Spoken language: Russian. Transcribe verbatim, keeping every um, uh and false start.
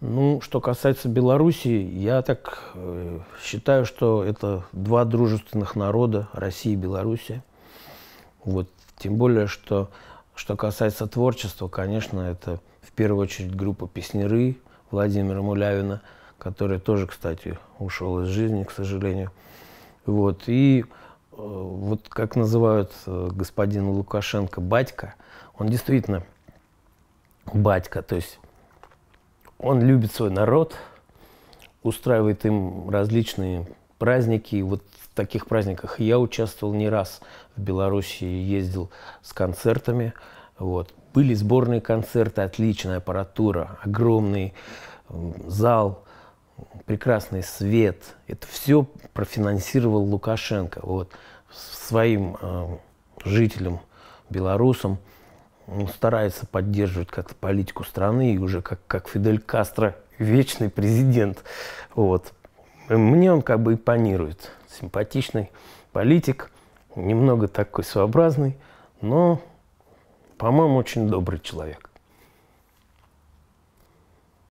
Ну, что касается Беларуси, я так э, считаю, что это два дружественных народа, Россия и Беларусь. Вот, тем более, что, что касается творчества, конечно, это в первую очередь группа «Песняры» Владимира Мулявина, который тоже, кстати, ушел из жизни, к сожалению. Вот, и э, вот как называют э, господина Лукашенко «Батька», он действительно батька, то есть он любит свой народ, устраивает им различные праздники. И вот в таких праздниках я участвовал не раз в Беларуси, ездил с концертами. Вот. Были сборные концерты, отличная аппаратура, огромный зал, прекрасный свет. Это все профинансировал Лукашенко. Вот. Своим э, жителям, белорусам, он старается поддерживать как-то политику страны, и уже как, как Фидель Кастро, вечный президент. Вот. Мне он как бы импонирует. Симпатичный политик, немного такой своеобразный, но, по-моему, очень добрый человек.